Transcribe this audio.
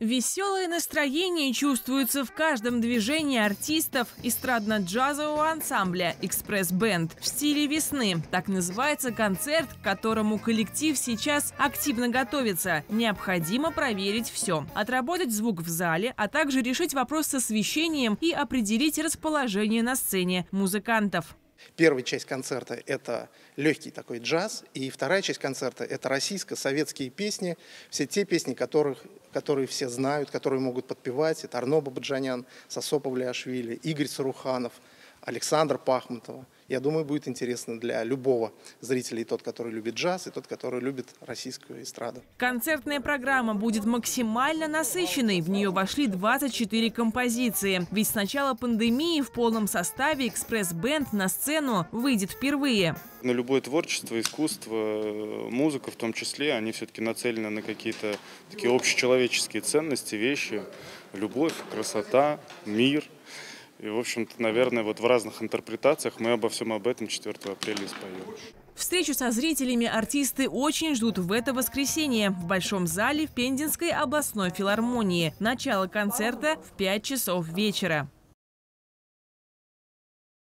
Веселое настроение чувствуется в каждом движении артистов эстрадно-джазового ансамбля «Экспресс-бэнд» в стиле весны. Так называется концерт, к которому коллектив сейчас активно готовится. Необходимо проверить все. Отработать звук в зале, а также решить вопрос с освещением и определить расположение на сцене музыкантов. Первая часть концерта – это легкий такой джаз, и вторая часть концерта – это российско-советские песни, все те песни, которые все знают, которые могут подпевать. Это Арно Бабаджанян, Сосопов-Леашвили, Игорь Саруханов, Александра Пахмутова. Я думаю, будет интересно для любого зрителя, и тот, который любит джаз, и тот, который любит российскую эстраду. Концертная программа будет максимально насыщенной. В нее вошли 24 композиции. Ведь с начала пандемии в полном составе «Экспресс-бэнд» на сцену выйдет впервые. Но любое творчество, искусство, музыка в том числе, они все-таки нацелены на какие-то такие общечеловеческие ценности, вещи, любовь, красота, мир. И, в общем-то, наверное, вот в разных интерпретациях мы обо всем об этом 4 апреля и споем. Встречу со зрителями артисты очень ждут в это воскресенье в Большом зале в Пензенской областной филармонии. Начало концерта в 5 часов вечера.